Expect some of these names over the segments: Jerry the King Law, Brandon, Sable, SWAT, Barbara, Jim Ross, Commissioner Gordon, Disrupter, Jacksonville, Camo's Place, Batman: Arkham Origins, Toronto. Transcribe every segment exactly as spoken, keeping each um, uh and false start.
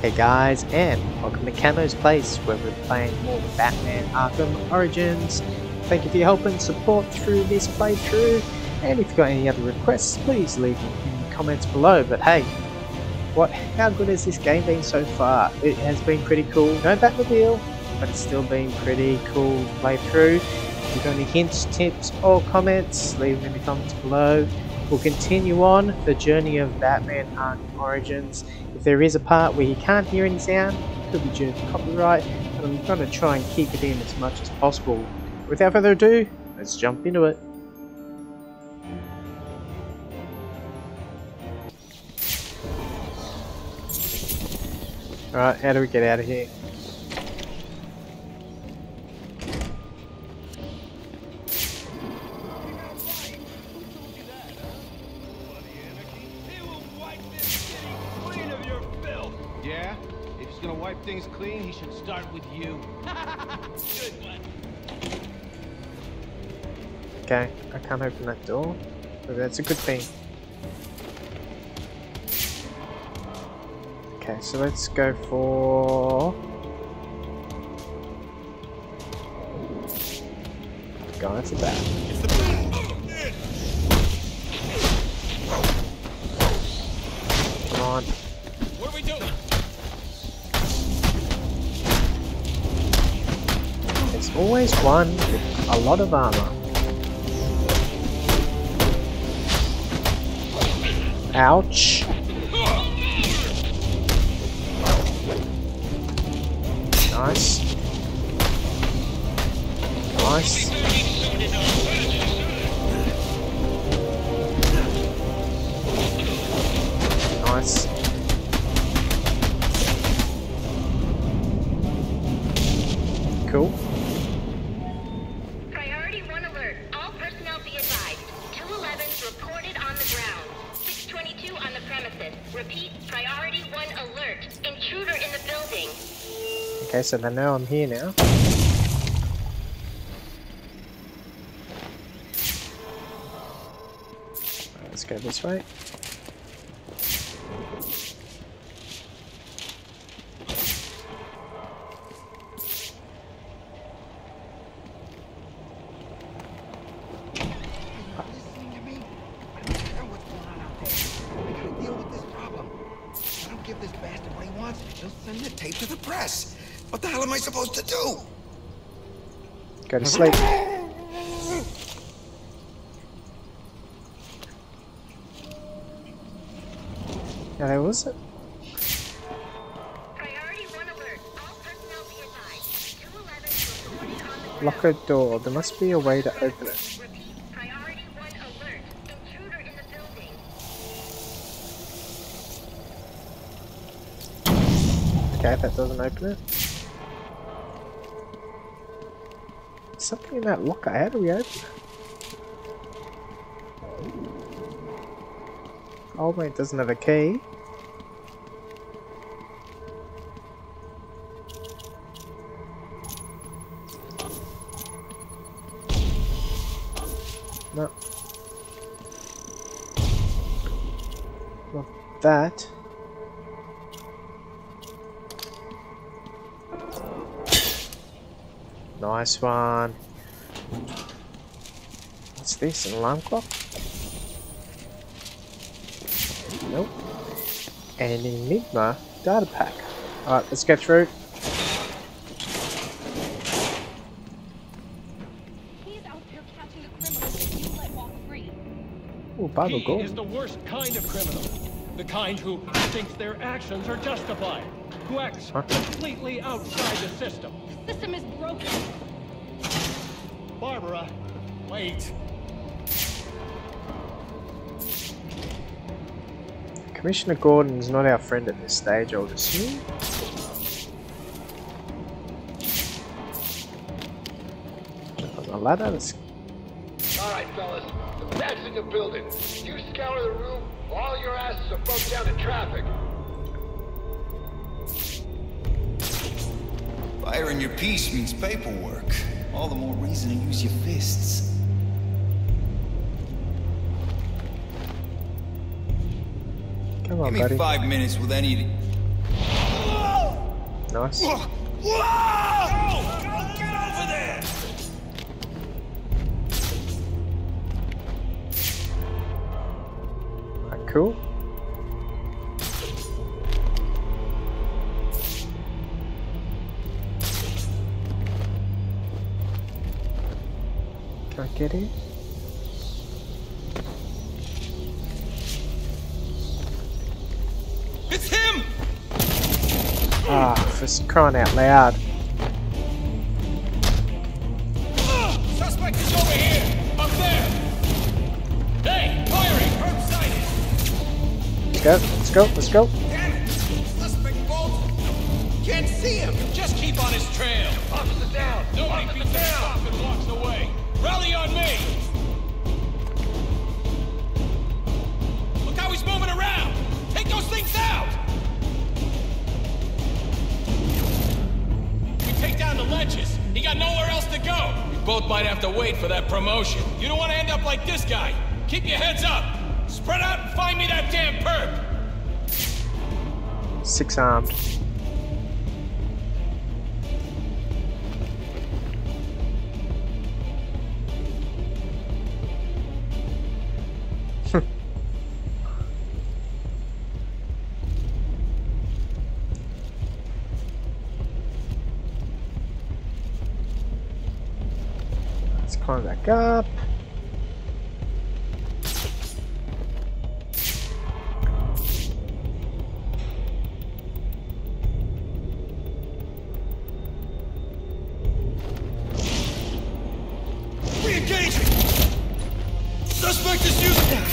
Hey guys, and welcome to Camo's Place, where we're playing more Batman Arkham Origins. Thank you for your help and support through this playthrough, and if you've got any other requests, please leave them in the comments below. But hey, what? How good has this game been so far? It has been pretty cool. No Batmobile, but it's still been pretty cool to play through. If you've got any hints, tips, or comments, leave them in the comments below. We'll continue on the journey of Batman Arkham Origins. If there is a part where you can't hear any sound, it could be due to copyright, but I'm going to try and keep it in as much as possible. Without further ado, let's jump into it. Alright, how do we get out of here? Things clean, he should start with you. Good one. Okay, I can't open that door, but that's a good thing. Okay, so let's go for God, that's a bat. It's the bat. Oh, come on. What are we doing? There's always one with a lot of armor. Ouch. Nice. Nice. Nice. Cool. Okay, so then now I'm here now. Let's go this way. What the hell am I supposed to do? Go to sleep. Now there was it. Priority one alert. All personnel be advised. two eleven reporting on the ground. Lock a door. There must be a way to open it. Repeat. Priority one alert. Intruder in the building. Okay, that doesn't open it. Something in that locker, how do we open it? Oh wait, it doesn't have a key. No. Not that. Nice one. What's this? An alarm clock? Nope. An Enigma data pack. Alright, let's go through. He's out there catching the criminals. You let walk free. Oh, Barbara, go. He is the worst kind of criminal. The kind who thinks their actions are justified. Who acts huh? completely outside the system. The system is broken. Barbara, wait. Commissioner Gordon is not our friend at this stage, I'll assume. A ladder. All right, fellas, the bat's in the building. You scour the room while your asses are bumped down in traffic. Firing your piece means paperwork. All the more reason to use your fists. Come on, buddy. Give me five minutes with any... Nice. Whoa! Whoa! Go, go, get over there! Right, cool. Can I get in? It's him! Ah, for crying out loud. Suspect is over here! Up there! Hey! Firing! Curbside! Let's go, let's go, let's go! Damn it! Suspect bolted! Can't see him! Just keep on his trail! Officer down! Nobody beats him up and walks away! Rally on me! Look how he's moving around! Take those things out! We take down the ledges. He got nowhere else to go. We both might have to wait for that promotion. You don't want to end up like this guy. Keep your heads up. Spread out and find me that damn perp. Six armed. Climb back up. Re-engaging! Suspect is using that!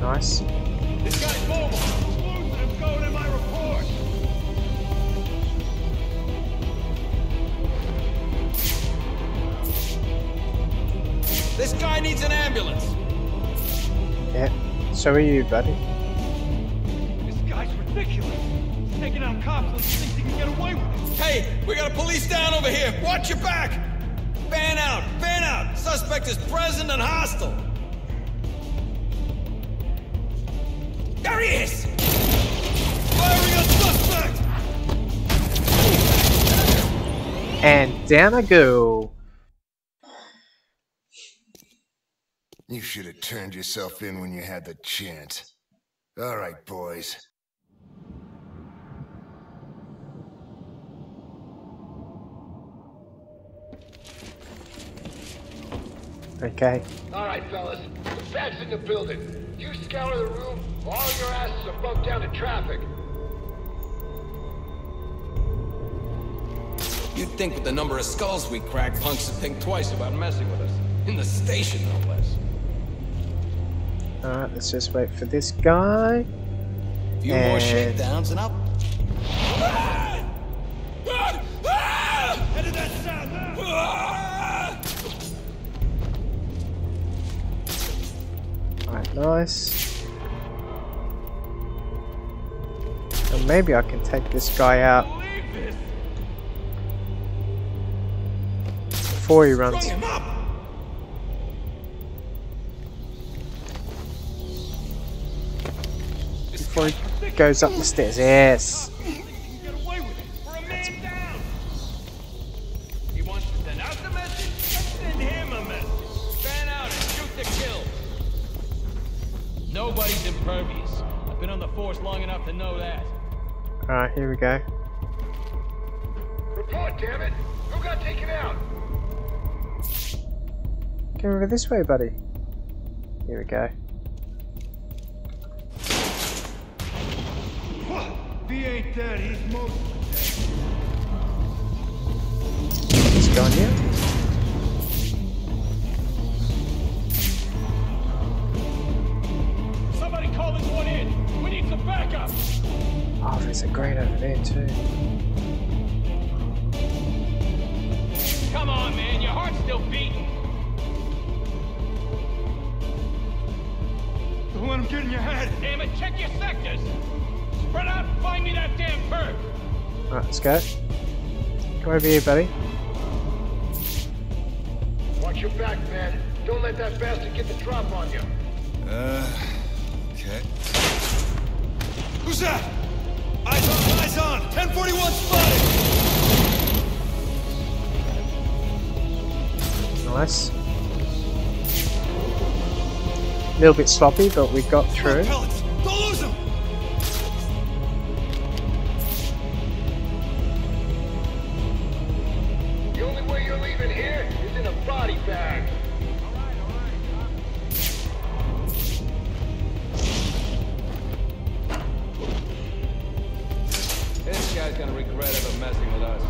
Nice. This guy's mobile. Who's losing him going in my report? This guy needs an ambulance. Yeah, so are you, buddy. This guy's ridiculous. He's taking out cops and thinks he can get away with it. Hey, we got a police down over here. Watch your back. Fan out, fan out. Suspect is present and hostile. There he is! Firing a suspect! And down I go. You should have turned yourself in when you had the chance. All right, boys. Okay. All right, fellas. Back in the building. You scour the room, all your asses are bumped down to traffic. You'd think with the number of skulls we cracked, punks would think twice about messing with us. In the station, no less. Alright, let's just wait for this guy. A few and... more shakedowns and up. How did that sound? Alright, nice. And maybe I can take this guy out before he runs. Before he goes up the stairs. Yes. Nobody's impervious. I've been on the force long enough to know that. Alright, here we go. Report, damn it! Who got taken out? Get over this way, buddy. Here we go. He ain't dead, he's mostly dead. He's gone here. Oh, there's a grate over there too. Come on, man, your heart's still beating. Don't let him get in your head. Damn it, check your sectors. Spread out and find me that damn perp. Alright, let's go. Come over here, buddy. Watch your back, man. Don't let that bastard get the drop on you. Uh, okay. Who's that? Eyes on, eyes on! ten forty-one spotted! Nice. A little bit sloppy, but we got through. Don't lose him! The only way you're leaving here is in a body bag. Gonna regret ever messing with us.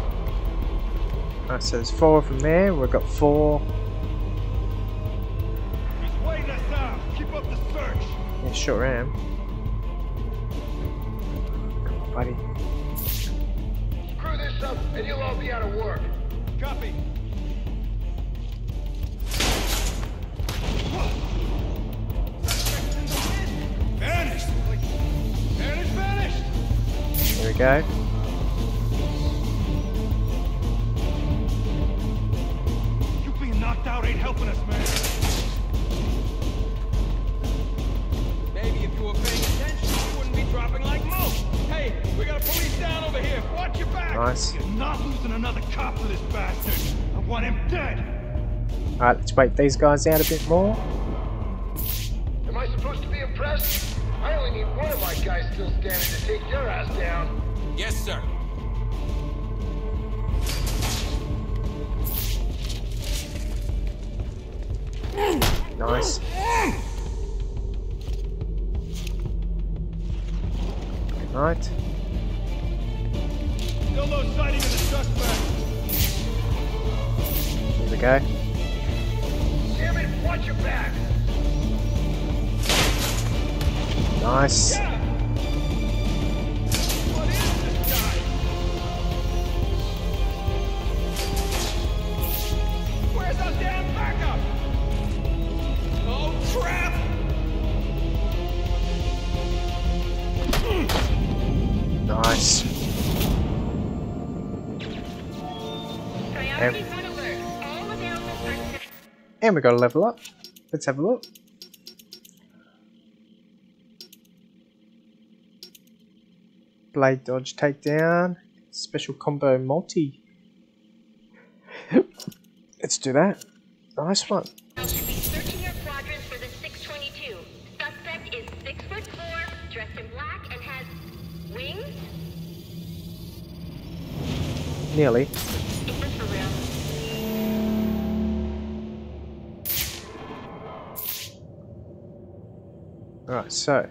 Alright, so there's four from there, we've got four. Just wait us out. Keep up the search. Yeah, sure am. Come on, buddy. Screw this up and you'll all be out of work. Copy. Vanished! Vanished, vanished! There we go. Out ain't helping us, man. Maybe if you were paying attention, you wouldn't be dropping like most. Hey, we got a police down over here. Watch your back. Nice. You're not losing another cop for this bastard. I want him dead. All right, let's wait these guys out a bit more. Am I supposed to be impressed? I only need one of my guys still standing to take your ass down. Yes, sir. Nice. Good night. Still no sighting of the suspect. Here we go. Damn it, watch your back. Nice. Yeah. What is this guy? Where's our damn backup? Oh, crap! Nice. And, and we got a level up. Let's have a look. Blade dodge takedown. Special combo multi. Let's do that. Nice one. Nearly. Alright, so.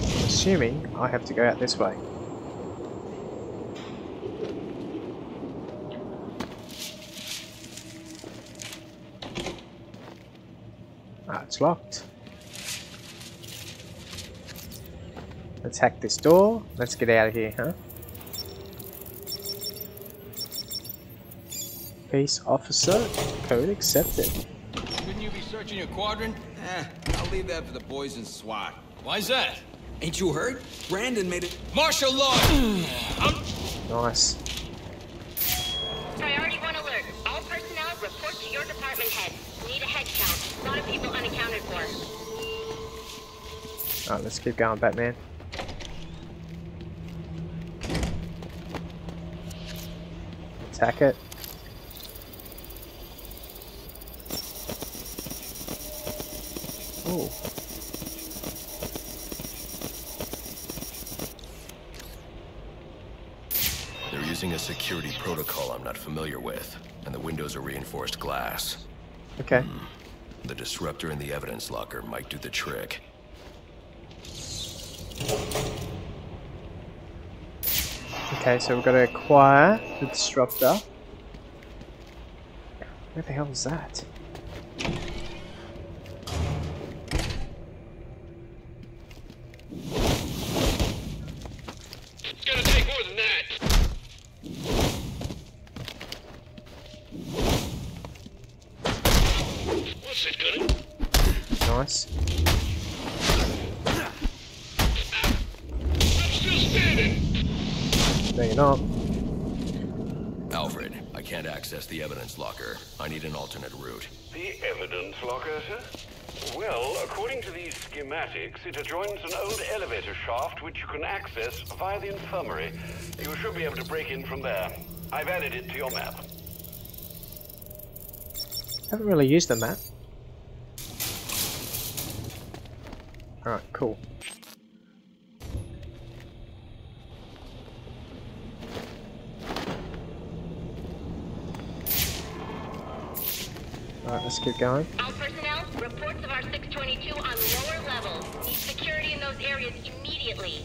Assuming I have to go out this way. Ah, it's locked. Let's hack this door. Let's get out of here, huh? Peace officer. Code accepted. Couldn't you be searching your quadrant? Eh, I'll leave that for the boys in SWAT. Why's that? Ain't you heard? Brandon made it. Martial law! Nice. Priority one alert. All personnel report to your department head. Need a head count. A lot of people unaccounted for. Alright, let's keep going, Batman. Attack it. Ooh. They're using a security protocol I'm not familiar with, and the windows are reinforced glass. Okay. Hmm. The disruptor in the evidence locker might do the trick. Okay, so we've got to acquire the disruptor. Where the hell is that? It's gonna take more than that. What's it gonna? Nice. you know. Alfred, I can't access the evidence locker. I need an alternate route. The evidence locker, sir? Well, according to these schematics, it adjoins an old elevator shaft which you can access via the infirmary. You should be able to break in from there. I've added it to your map. Haven't really used the map. Alright, cool. Alright, let's keep going. All personnel, reports of our six twenty-two on lower level. Need security in those areas immediately.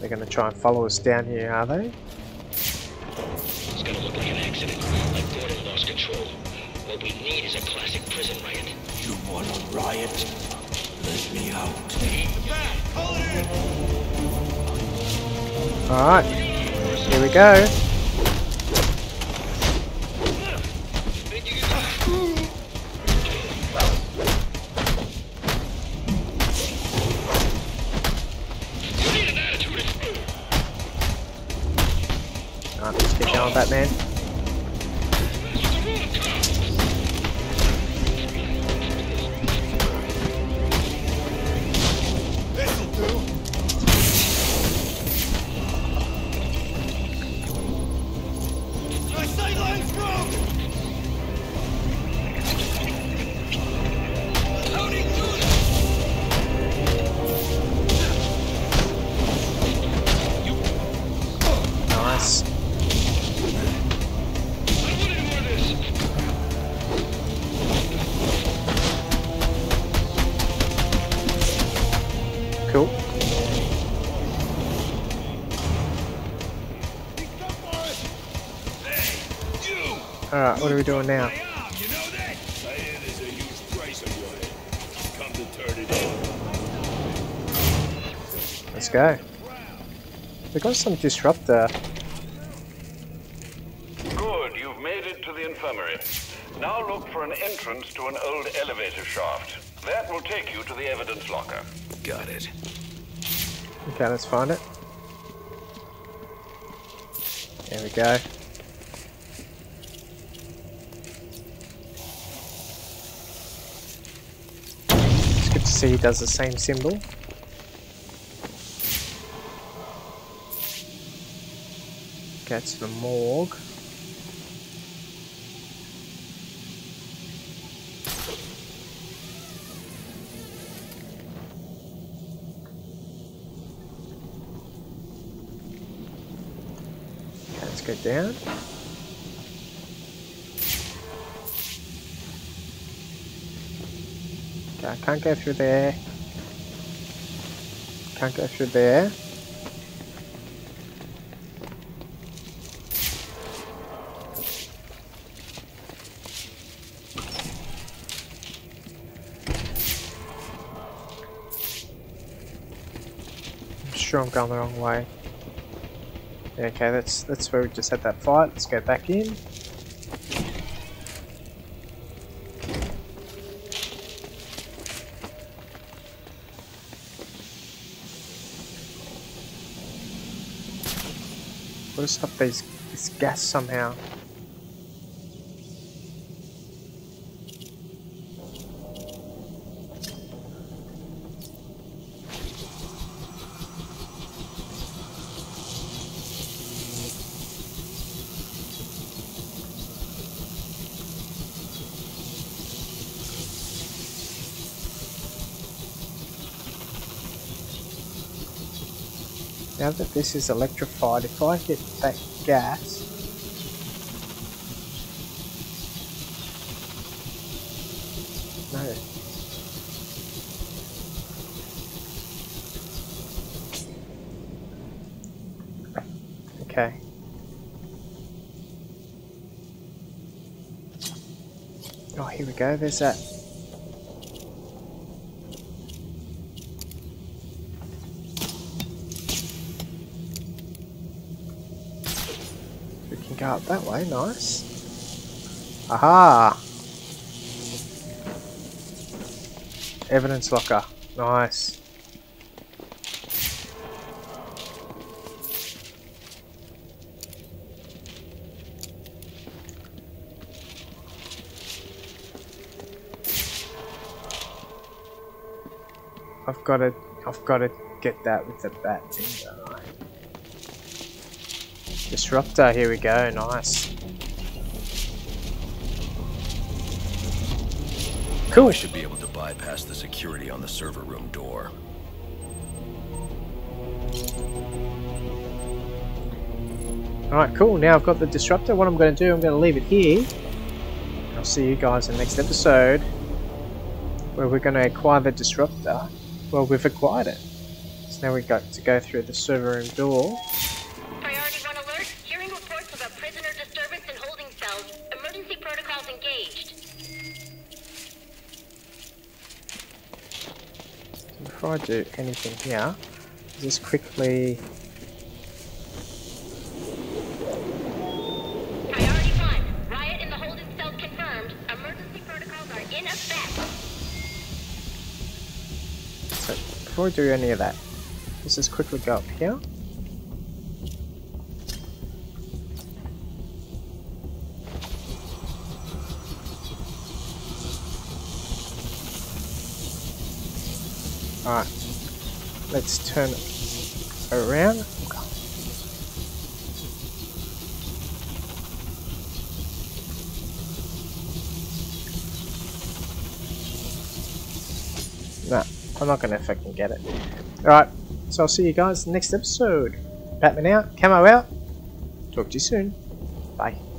They're gonna try and follow us down here, are they? It's gonna look like an accident, like Gordon lost control. What we need is a classic prison riot. You want a riot? Let me out. Alright, here we go. Alright, let's get going, Batman. Alright, what are we doing now? Let's go. We got some disruptor. Good, you've made it to the infirmary. Now look for an entrance to an old elevator shaft. That will take you to the evidence locker. Got it. Okay, let's find it. There we go. See, he does the same symbol. Gets the morgue. Okay, let's go down. I can't go through there. Can't go through there. I'm sure I'm going the wrong way. Yeah, okay, that's that's where we just had that fight. Let's go back in. Gotta stop these, this gas somehow. Now that this is electrified, if I hit that gas, no. Okay. Oh, here we go. There's that. Go up that way, nice. Aha! Evidence locker, nice. I've got to, I've got to get that with the bat thing, don't I? Disruptor, here we go, nice. Cool. We should be able to bypass the security on the server room door. Alright, cool. Now I've got the disruptor. What I'm going to do, I'm going to leave it here. I'll see you guys in the next episode, where we're going to acquire the disruptor. Well, we've acquired it. So now we've got to go through the server room door. Priority one alert. Hearing reports about prisoner disturbance in holding cells. Emergency protocols engaged. So before I do anything here, just quickly... Before we do any of that, let's just quickly go up here. Alright, let's turn it around. Nah. I'm not gonna fucking get it. Alright, so I'll see you guys in the next episode. Batman out, Camo out. Talk to you soon. Bye.